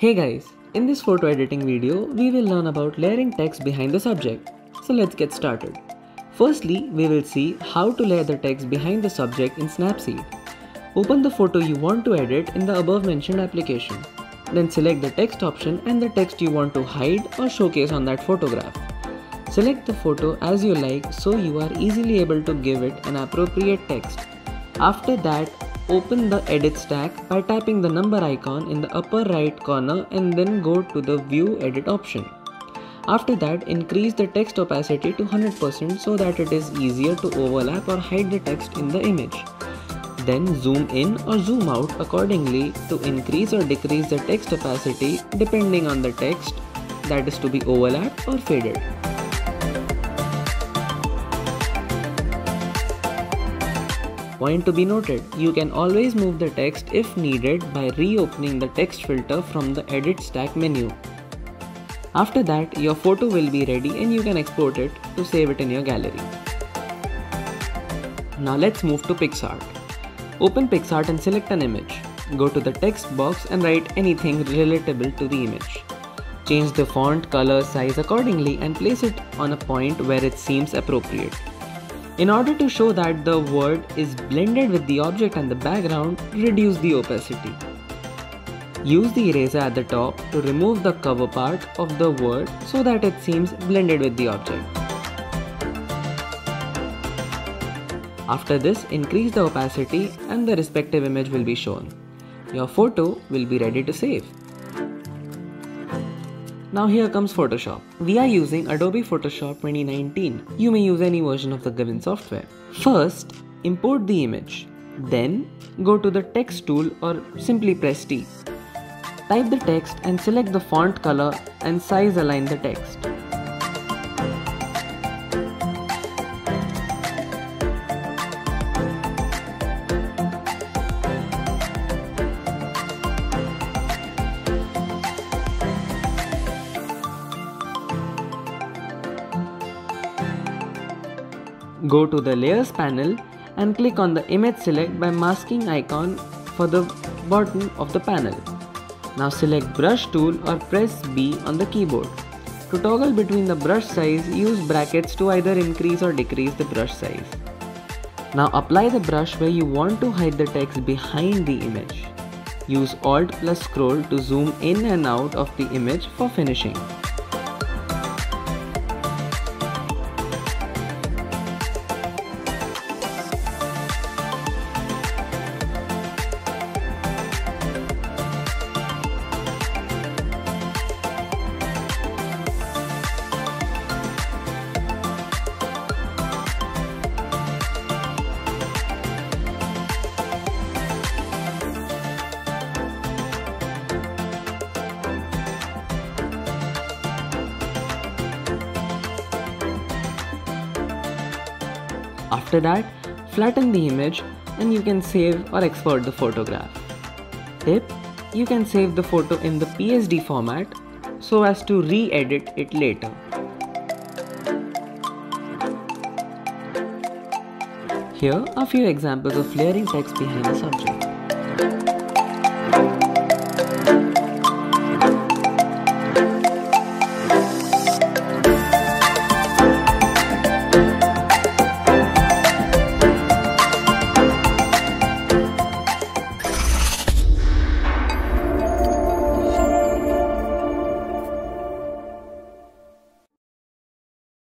Hey guys, in this photo editing video, we will learn about layering text behind the subject. So let's get started. Firstly, we will see how to layer the text behind the subject in Snapseed. Open the photo you want to edit in the above mentioned application. Then select the text option and the text you want to hide or showcase on that photograph. Select the photo as you like so you are easily able to give it an appropriate text. After that, open the edit stack by tapping the number icon in the upper right corner and then go to the view edit option. After that, increase the text opacity to 100% so that it is easier to overlap or hide the text in the image. Then zoom in or zoom out accordingly to increase or decrease the text opacity depending on the text that is to be overlapped or faded. Point to be noted, you can always move the text if needed by reopening the text filter from the edit stack menu. After that, your photo will be ready and you can export it to save it in your gallery. Now let's move to Picsart. Open Picsart and select an image. Go to the text box and write anything relatable to the image. Change the font, color, size accordingly and place it on a point where it seems appropriate. In order to show that the word is blended with the object and the background, reduce the opacity. Use the eraser at the top to remove the cover part of the word so that it seems blended with the object. After this, increase the opacity and the respective image will be shown. Your photo will be ready to save. Now here comes Photoshop. We are using Adobe Photoshop 2019. You may use any version of the given software. First, import the image. Then, go to the text tool or simply press T. Type the text and select the font color and size align the text. Go to the Layers panel and click on the Image Select by masking icon for the bottom of the panel. Now select Brush tool or press B on the keyboard. To toggle between the brush size, use brackets to either increase or decrease the brush size. Now apply the brush where you want to hide the text behind the image. Use Alt plus scroll to zoom in and out of the image for finishing. After that, flatten the image and you can save or export the photograph. Tip: you can save the photo in the PSD format so as to re-edit it later. Here are few examples of layering text behind a subject.